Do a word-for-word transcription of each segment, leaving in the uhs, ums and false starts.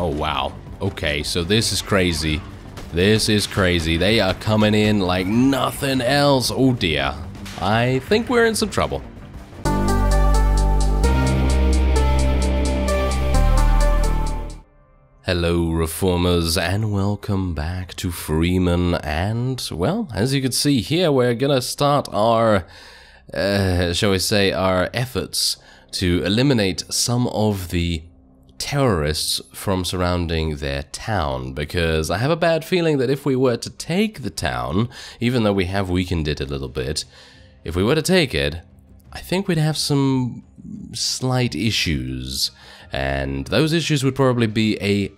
Oh, wow. Okay, so this is crazy. This is crazy. They are coming in like nothing else. Oh, dear. I think we're in some trouble. Hello, Reformers, and welcome back to Freeman. And, well, as you can see here, we're gonna start our, uh, shall we say, our efforts to eliminate some of the terrorists from surrounding their town, because I have a bad feeling that if we were to take the town, even though we have weakened it a little bit, if we were to take it, I think we'd have some slight issues, and those issues would probably be a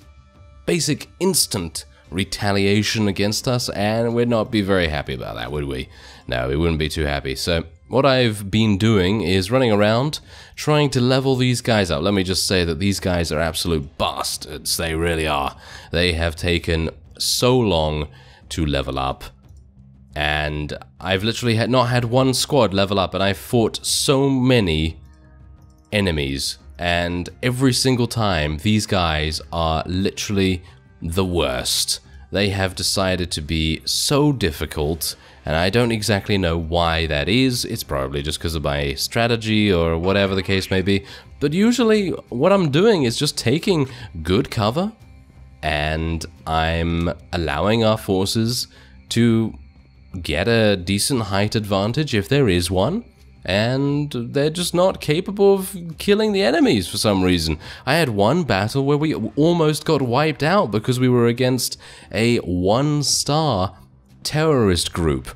basic instant retaliation against us, and we'd not be very happy about that, would we? No, we wouldn't be too happy. So what I've been doing is running around trying to level these guys up. Let me just say that these guys are absolute bastards. They really are. They have taken so long to level up, and I've literally had not had one squad level up, and I fought so many enemies, and every single time these guys are literally the worst. They have decided to be so difficult, and I don't exactly know why that is. It's probably just because of my strategy or whatever the case may be, but usually what I'm doing is just taking good cover, and I'm allowing our forces to get a decent height advantage if there is one, and they're just not capable of killing the enemies for some reason. I had one battle where we almost got wiped out because we were against a one-star terrorist group.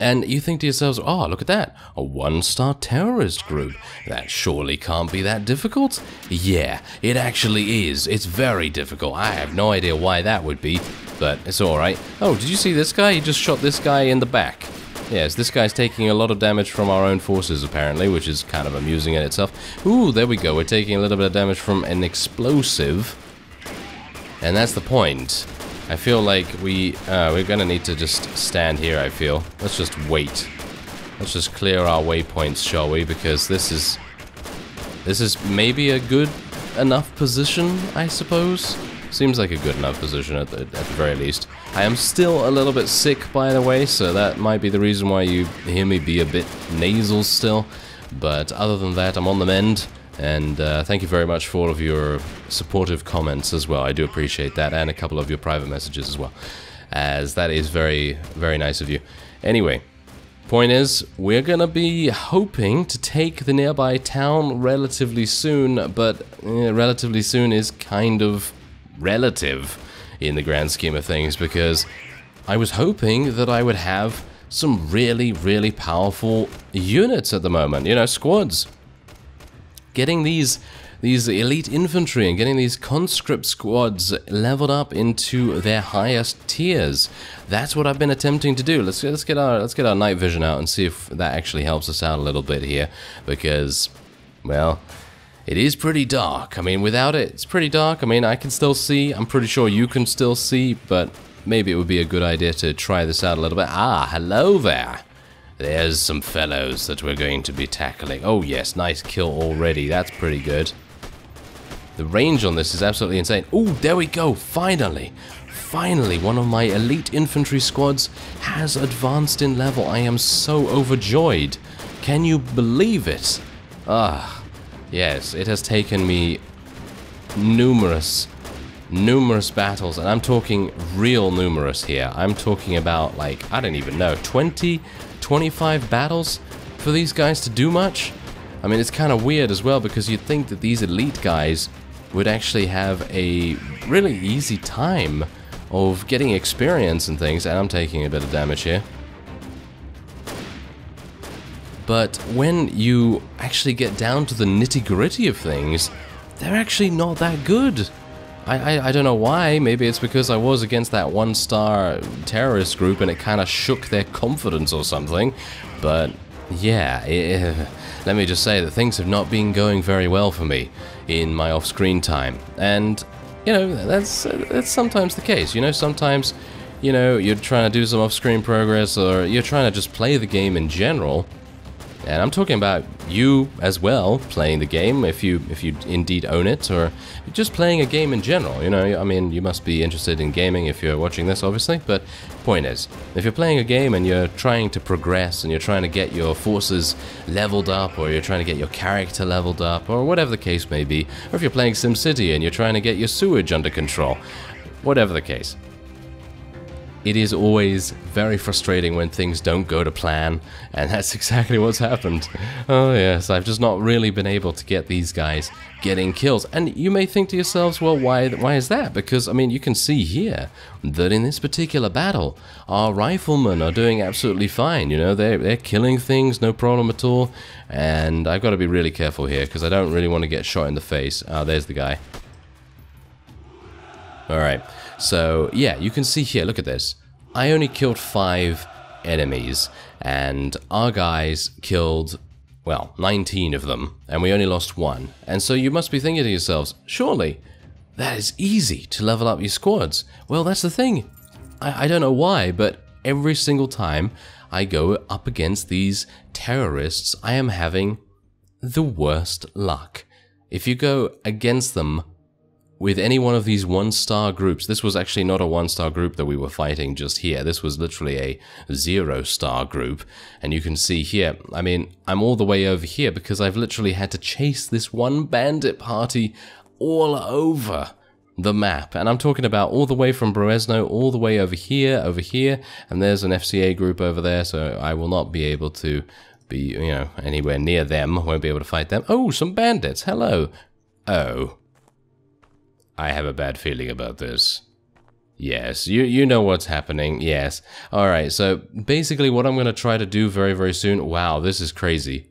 And you think to yourselves, oh, look at that, a one-star terrorist group. That surely can't be that difficult. Yeah, it actually is. It's very difficult. I have no idea why that would be, but it's all right. Oh, did you see this guy? He just shot this guy in the back. Yes, this guy's taking a lot of damage from our own forces, apparently, which is kind of amusing in itself. Ooh, there we go. We're taking a little bit of damage from an explosive. And that's the point. I feel like we, uh, we're going to need to just stand here, I feel. Let's just wait. Let's just clear our waypoints, shall we? Because this is, this is maybe a good enough position, I suppose. Seems like a good enough position at the, at the very least. I am still a little bit sick, by the way, so that might be the reason why you hear me be a bit nasal still. But other than that, I'm on the mend, and uh, thank you very much for all of your supportive comments as well. I do appreciate that, and a couple of your private messages as well, as that is very, very nice of you. Anyway, point is, we're gonna be hoping to take the nearby town relatively soon, but eh, relatively soon is kind of relative in the grand scheme of things, because I was hoping that I would have some really, really powerful units at the moment, you know, squads. Getting these these elite infantry and getting these conscript squads leveled up into their highest tiers. That's what I've been attempting to do. Let's let's get our let's get our night vision out and see if that actually helps us out a little bit here, because, well, it is pretty dark. I mean, without it, it's pretty dark. I mean, I can still see. I'm pretty sure you can still see, but maybe it would be a good idea to try this out a little bit. Ah, hello there. There's some fellows that we're going to be tackling. Oh, yes, nice kill already. That's pretty good. The range on this is absolutely insane. Oh, there we go. Finally. Finally, one of my elite infantry squads has advanced in level. I am so overjoyed. Can you believe it? Ah. Yes, it has taken me numerous, numerous battles, and I'm talking real numerous here. I'm talking about, like, I don't even know, twenty, twenty-five battles for these guys to do much? I mean, it's kind of weird as well, because you'd think that these elite guys would actually have a really easy time of getting experience and things, and I'm taking a bit of damage here. But when you actually get down to the nitty-gritty of things, they're actually not that good. I, I, I don't know why. Maybe it's because I was against that one-star terrorist group and it kind of shook their confidence or something. But yeah, it, let me just say that things have not been going very well for me in my off-screen time. And, you know, that's, that's sometimes the case. You know, sometimes, you know, you're trying to do some off-screen progress, or you're trying to just play the game in general, And I'm talking about you as well playing the game, if you if you indeed own it, or just playing a game in general. You know, I mean, you must be interested in gaming if you're watching this, obviously. But point is, if you're playing a game and you're trying to progress and you're trying to get your forces leveled up, or you're trying to get your character leveled up, or whatever the case may be, or if you're playing SimCity and you're trying to get your sewage under control, whatever the case. It is always very frustrating when things don't go to plan, and that's exactly what's happened. Oh yes, I've just not really been able to get these guys getting kills. And you may think to yourselves, well, why, why is that? Because, I mean, you can see here that in this particular battle, our riflemen are doing absolutely fine. You know, they're, they're killing things, no problem at all. And I've got to be really careful here, because I don't really want to get shot in the face. Ah, oh, there's the guy. Alright, so yeah, you can see here, look at this. I only killed five enemies, and our guys killed, well, nineteen of them, and we only lost one. And so you must be thinking to yourselves, surely that is easy to level up your squads. Well, that's the thing. I, I don't know why, but every single time I go up against these terrorists, I am having the worst luck. If you go against them with any one of these one-star groups, this was actually not a one-star group that we were fighting just here. This was literally a zero-star group. And you can see here, I mean, I'm all the way over here because I've literally had to chase this one bandit party all over the map. And I'm talking about all the way from Berezno, all the way over here, over here. And there's an F C A group over there, so I will not be able to be, you know, anywhere near them. Won't be able to fight them. Oh, some bandits. Hello. Oh. I have a bad feeling about this. Yes, you you know what's happening, yes. Alright, so basically what I'm going to try to do very, very soon... Wow, this is crazy.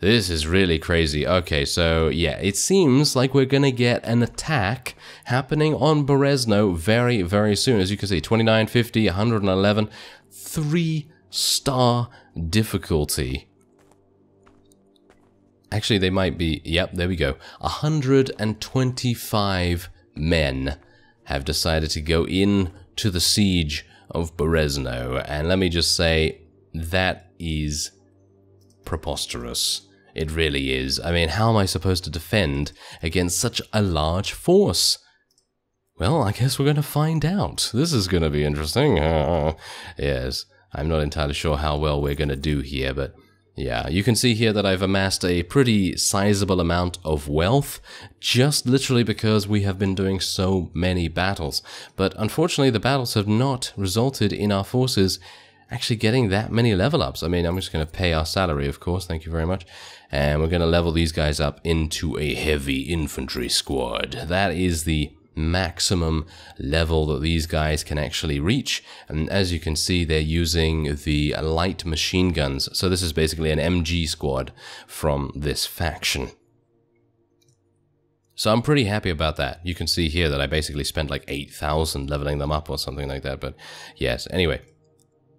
This is really crazy. Okay, so yeah, it seems like we're going to get an attack happening on Berezno very, very soon. As you can see, twenty-nine, fifty, one eleven, three-star difficulty. Actually, they might be, yep, there we go. one hundred twenty-five men have decided to go in to the siege of Berezno. And let me just say, that is preposterous. It really is. I mean, how am I supposed to defend against such a large force? Well, I guess we're going to find out. This is going to be interesting. Yes, I'm not entirely sure how well we're going to do here, but... yeah, you can see here that I've amassed a pretty sizable amount of wealth, just literally because we have been doing so many battles. But unfortunately, the battles have not resulted in our forces actually getting that many level ups. I mean, I'm just going to pay our salary, of course, thank you very much. And we're going to level these guys up into a heavy infantry squad. That is the maximum level that these guys can actually reach, and as you can see, they're using the light machine guns, so this is basically an M G squad from this faction. So I'm pretty happy about that. You can see here that I basically spent like eight thousand leveling them up or something like that, but yes, anyway.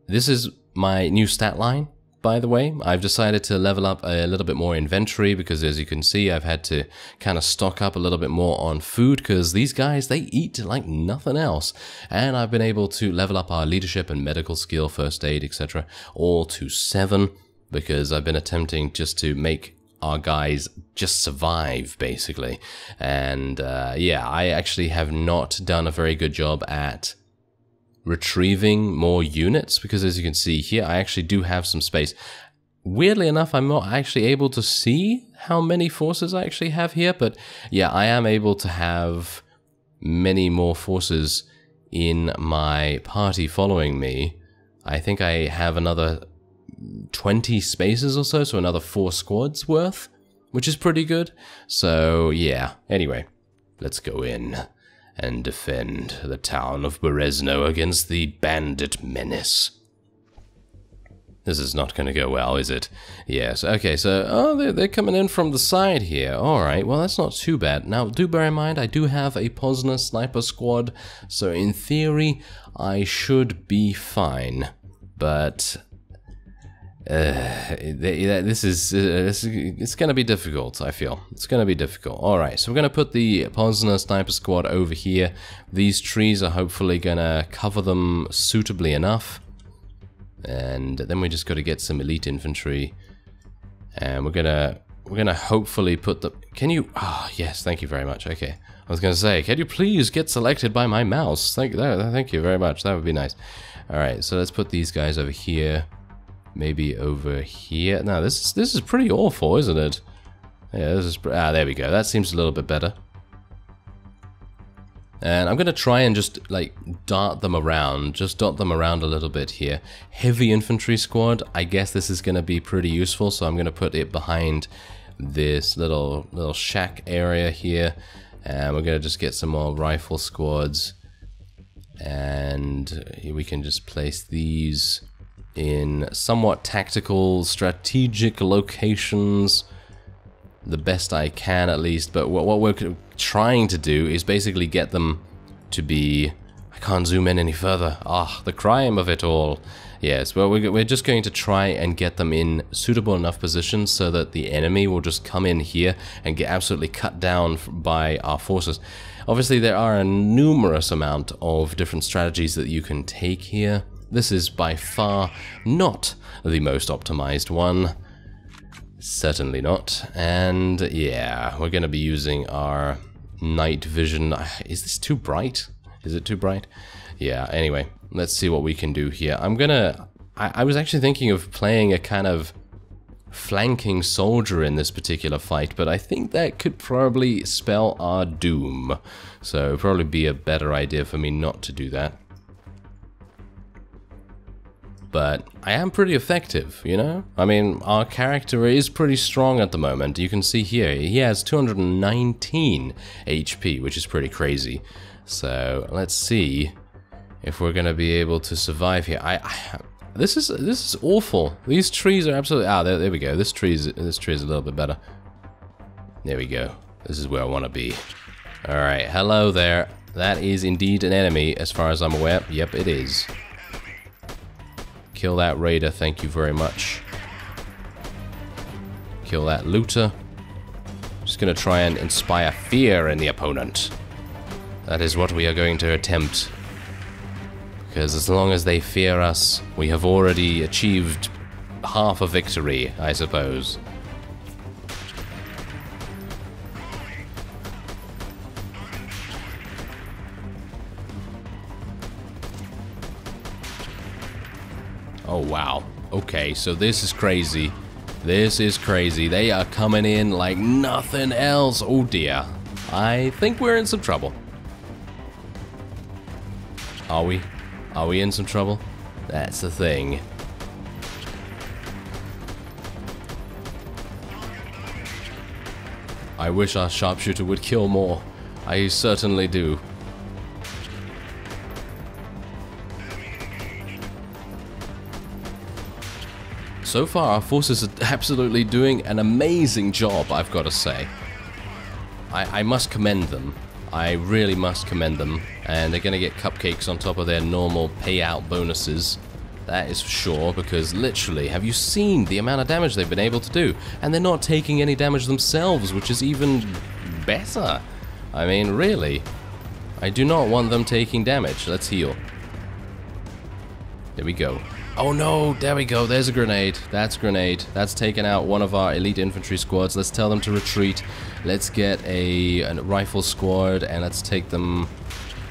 This is my new stat line. By the way, I've decided to level up a little bit more inventory because, as you can see, I've had to kind of stock up a little bit more on food because these guys, they eat like nothing else. And I've been able to level up our leadership and medical skill, first aid, et cetera, all to seven because I've been attempting just to make our guys just survive, basically. And uh, yeah, I actually have not done a very good job at retrieving more units because, as you can see here, I actually do have some space. Weirdly enough, I'm not actually able to see how many forces I actually have here, but yeah, I am able to have many more forces in my party following me. I think I have another twenty spaces or so, so another four squads worth, which is pretty good. So yeah, anyway, let's go in and defend the town of Berezno against the bandit menace. This is not going to go well, is it? Yes, okay, so, oh, they're, they're coming in from the side here. Alright, well, that's not too bad. Now, do bear in mind, I do have a Pozna sniper squad, so in theory, I should be fine. But... Uh, this is, uh, this is it's gonna be difficult, I feel. It's gonna be difficult. Alright, so we're gonna put the Pozna sniper squad over here. These trees are hopefully gonna cover them suitably enough. And then we just gotta get some elite infantry and we're gonna we're gonna hopefully put the. Can you? Ah, yes, thank you very much. Okay, I was gonna say, can you please get selected by my mouse? Thank that. Thank you very much. That would be nice. All right, so let's put these guys over here. Maybe over here. Now this is this is pretty awful, isn't it? Yeah, this is. Ah, there we go. That seems a little bit better. And I'm going to try and just, like, dart them around. Just dot them around a little bit here. Heavy infantry squad. I guess this is going to be pretty useful, so I'm going to put it behind this little little shack area here. And we're going to just get some more rifle squads. And we can just place these in somewhat tactical, strategic locations. The best I can, at least. But what, what we're trying to do is basically get them to be... I can't zoom in any further. Ah, the crime of it all. Yes, well, we're, we're just going to try and get them in suitable enough positions so that the enemy will just come in here and get absolutely cut down by our forces. Obviously, there are a numerous amount of different strategies that you can take here. This is by far not the most optimized one. Certainly not. And yeah, we're going to be using our night vision. Is this too bright? Is it too bright? Yeah, anyway, let's see what we can do here. I'm going to... I was actually thinking of playing a kind of flanking soldier in this particular fight, but I think that could probably spell our doom. So it would probably be a better idea for me not to do that. But I am pretty effective, you know? I mean, our character is pretty strong at the moment. You can see here, he has two hundred nineteen H P, which is pretty crazy. So, let's see if we're gonna be able to survive here. I, I this is this is awful. These trees are absolutely... Ah, there, there we go. This tree's, this tree's a little bit better. There we go. This is where I want to be. Alright, hello there. That is indeed an enemy, as far as I'm aware. Yep, it is. Kill that raider, thank you very much. Kill that looter. Just gonna try and inspire fear in the opponent. That is what we are going to attempt. Because as long as they fear us, we have already achieved half a victory, I suppose. Oh, wow. Okay, so this is crazy. This is crazy. They are coming in like nothing else. Oh, dear. I think we're in some trouble. Are we? Are we in some trouble? That's the thing. I wish our sharpshooter would kill more. I certainly do. So far, our forces are absolutely doing an amazing job, I've got to say. I, I must commend them. I really must commend them. And they're going to get cupcakes on top of their normal payout bonuses. That is for sure, because literally, have you seen the amount of damage they've been able to do? And they're not taking any damage themselves, which is even better. I mean, really. I do not want them taking damage. Let's heal. There we go. Oh no, there we go, there's a grenade. That's a grenade. That's taken out one of our elite infantry squads. Let's tell them to retreat. Let's get a, a rifle squad and let's take them...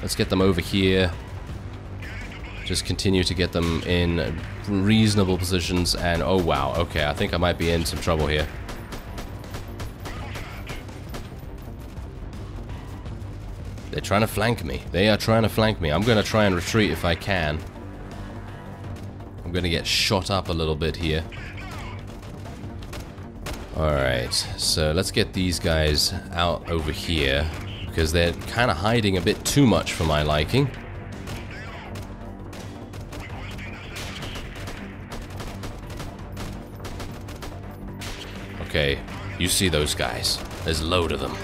Let's get them over here. Just continue to get them in reasonable positions and... Oh wow, okay, I think I might be in some trouble here. They're trying to flank me. They are trying to flank me. I'm gonna try and retreat if I can. I'm gonna get shot up a little bit here. Alright, so let's get these guys out over here, because they're kind of hiding a bit too much for my liking. Okay, you see those guys. There's a load of them.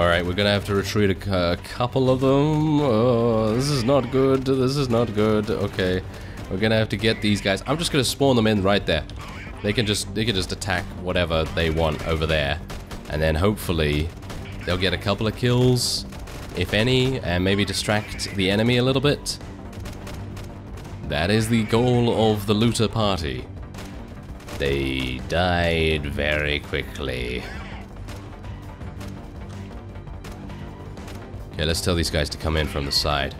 Alright, we're gonna have to retreat a, a couple of them. Oh, this is not good. This is not good. Okay. We're gonna have to get these guys. I'm just gonna spawn them in right there. They can just they can just attack whatever they want over there. And then hopefully they'll get a couple of kills, if any, and maybe distract the enemy a little bit. That is the goal of the looter party. They died very quickly. Okay, let's tell these guys to come in from the side.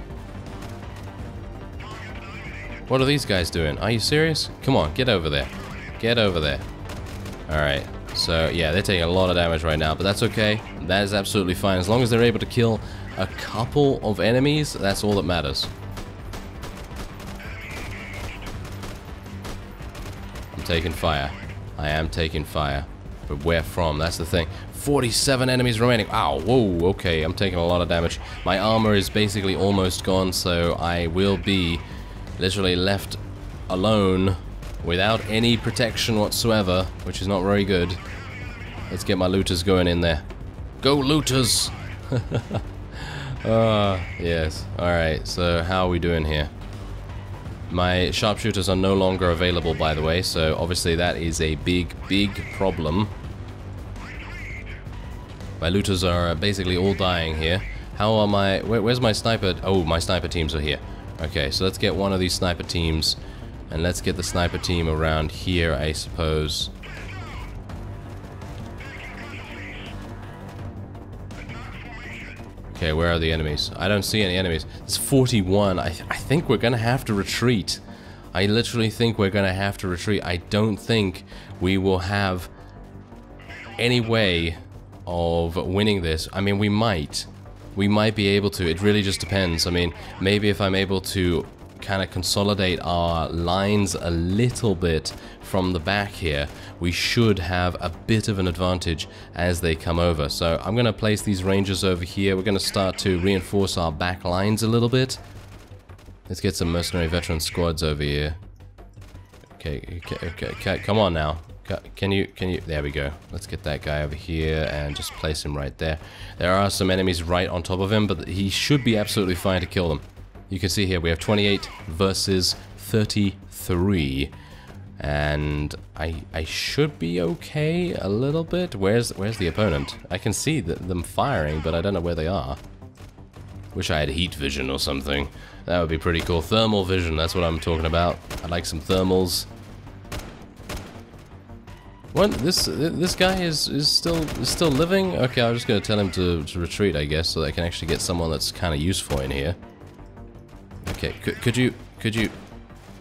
What are these guys doing? Are you serious? Come on, get over there. Get over there. Alright, so yeah, they're taking a lot of damage right now, but that's okay. That is absolutely fine. As long as they're able to kill a couple of enemies, that's all that matters. I'm taking fire. I am taking fire. But where from? That's the thing. forty-seven enemies remaining. Ow, whoa, okay, I'm taking a lot of damage. My armor is basically almost gone, so I will be literally left alone without any protection whatsoever, which is not very good. Let's get my looters going in there. Go looters! uh, yes, alright, so how are we doing here? My sharpshooters are no longer available, by the way, so obviously that is a big, big problem. My looters are basically all dying here. How are my... Where, where's my sniper... Oh, my sniper teams are here. Okay, so let's get one of these sniper teams, and let's get the sniper team around here, I suppose. Okay, where are the enemies? I don't see any enemies. It's forty-one. I, th I think we're gonna have to retreat. I literally think we're gonna have to retreat. I don't think we will have any way of winning this. I mean, we might. We might be able to. It really just depends. I mean, maybe if I'm able to kind of consolidate our lines a little bit from the back here, we should have a bit of an advantage as they come over. So I'm going to place these rangers over here. We're going to start to reinforce our back lines a little bit. Let's get some mercenary veteran squads over here. Okay, okay, okay, okay. Come on now. Can you, can you, there we go. Let's get that guy over here and just place him right there. There are some enemies right on top of him, but he should be absolutely fine to kill them. You can see here we have twenty-eight versus thirty-three, and I I should be okay a little bit. Where's where's the opponent? I can see the, them firing, but I don't know where they are. Wish I had heat vision or something. That would be pretty cool. Thermal vision, that's what I'm talking about. I like some thermals. What? This this guy is is still is still living? Okay, I'm just gonna tell him to, to retreat, I guess, so that I can actually get someone that's kind of useful in here. Okay, could, could you, could you,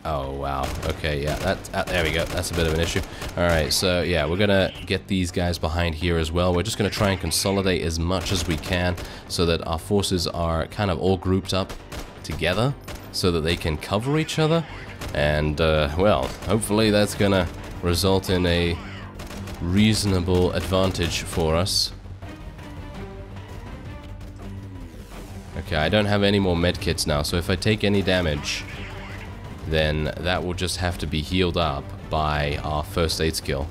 oh wow, okay, yeah, that, uh, there we go, that's a bit of an issue. Alright, so yeah, we're gonna get these guys behind here as well. We're just gonna try and consolidate as much as we can so that our forces are kind of all grouped up together so that they can cover each other, and, uh, well, hopefully that's gonna result in a reasonable advantage for us. Okay, I don't have any more medkits now, so if I take any damage, then that will just have to be healed up by our first aid skill.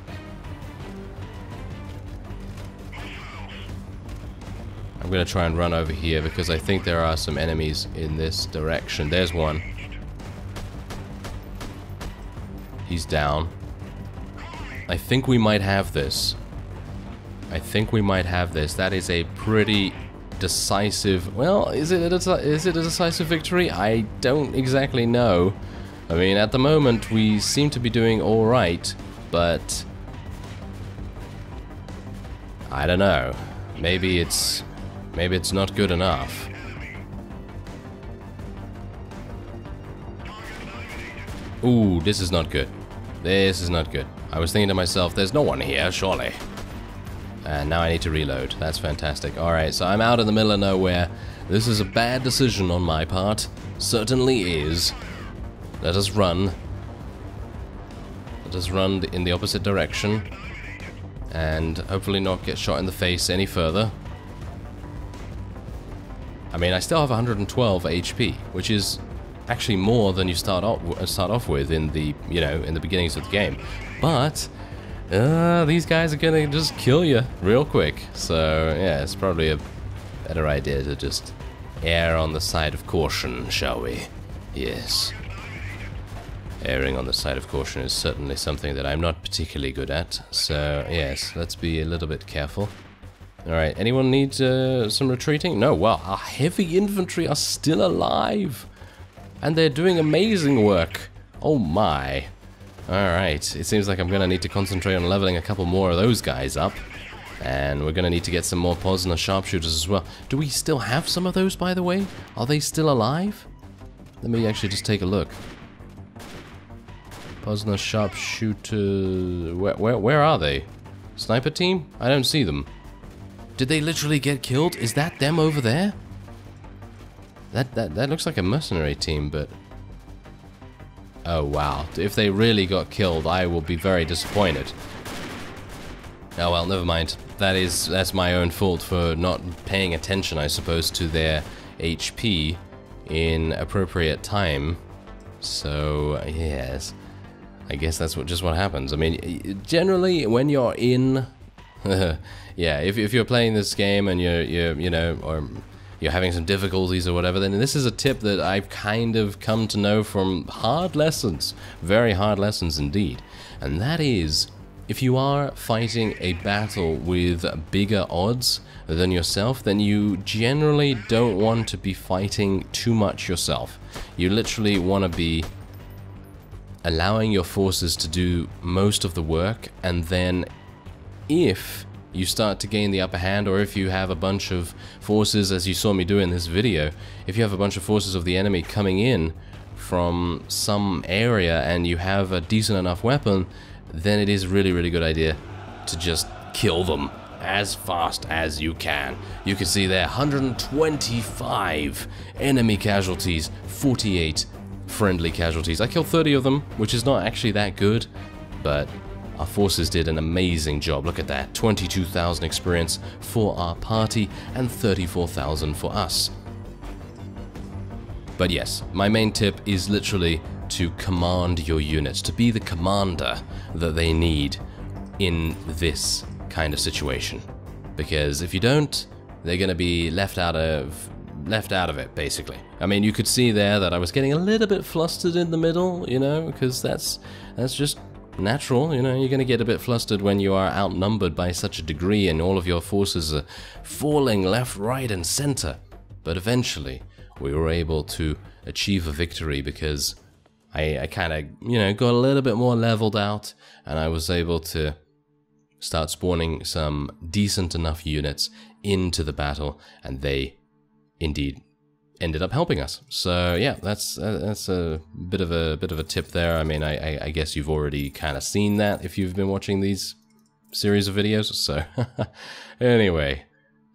I'm gonna try and run over here because I think there are some enemies in this direction. There's one. He's down. I think we might have this. I think we might have this. That is a pretty... decisive. Well, is it a, is it a decisive victory? I don't exactly know. I mean, at the moment we seem to be doing all right, but I don't know. Maybe it's maybe it's not good enough. Ooh, this is not good. This is not good. I was thinking to myself, there's no one here, surely. And now I need to reload. That's fantastic. Alright, so I'm out in the middle of nowhere. This is a bad decision on my part. Certainly is. Let us run. Let us run in the opposite direction. And hopefully not get shot in the face any further. I mean, I still have one hundred twelve H P, which is actually more than you start off, start off with in the, you know, in the beginnings of the game. But... Uh, these guys are gonna just kill you real quick, so yeah, it's probably a Better idea to just err on the side of caution, shall we? Yes. Erring on the side of caution is certainly something that I'm not particularly good at. So, yes, let's be a little bit careful. Alright, anyone need uh, some retreating? No, well, our heavy infantry are still alive. And they're doing amazing work. Oh my. Alright, it seems like I'm going to need to concentrate on leveling a couple more of those guys up. And we're going to need to get some more Pozna sharpshooters as well. Do we still have some of those, by the way? Are they still alive? Let me actually just take a look. Pozna sharpshooter... Where, where, where are they? Sniper team? I don't see them. Did they literally get killed? Is that them over there? That, that, that looks like a mercenary team, but... Oh, wow. If they really got killed, I will be very disappointed. Oh, well, never mind. That is, that's my own fault for not paying attention, I suppose, to their H P in appropriate time. So, yes. I guess that's what just what happens. I mean, generally, when you're in... yeah, if, if you're playing this game and you're, you're you know... or you're having some difficulties or whatever, then this is a tip that I've kind of come to know from hard lessons, very hard lessons indeed. And that is, if you are fighting a battle with bigger odds than yourself, then you generally don't want to be fighting too much yourself. You literally want to be allowing your forces to do most of the work, and then if you start to gain the upper hand, or if you have a bunch of forces, as you saw me do in this video, if you have a bunch of forces of the enemy coming in from some area and you have a decent enough weapon, then it is really, really good idea to just kill them as fast as you can. You can see there, one hundred twenty-five enemy casualties, forty-eight friendly casualties. I killed thirty of them, which is not actually that good, but... our forces did an amazing job. Look at that, twenty-two thousand experience for our party and thirty-four thousand for us. But yes, my main tip is literally to command your units, to be the commander that they need in this kind of situation. Because if you don't, they're going to be left out of... left out of it, basically. I mean, you could see there that I was getting a little bit flustered in the middle, you know, because that's, that's just... natural, you know, you're going to get a bit flustered when you are outnumbered by such a degree and all of your forces are falling left, right, and center. But eventually, we were able to achieve a victory because I, I kind of, you know, got a little bit more leveled out and I was able to start spawning some decent enough units into the battle, and they indeed ended up helping us. So yeah, that's uh, that's a bit of a bit of a tip there. I mean, I, I, I guess you've already kind of seen that if you've been watching these series of videos. So anyway,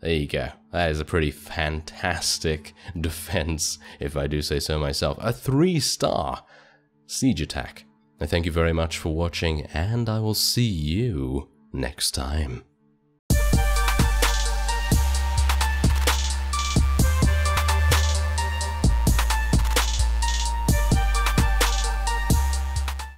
there you go. That is a pretty fantastic defense, if I do say so myself. A three-star siege attack. I thank you very much for watching, and I will see you next time.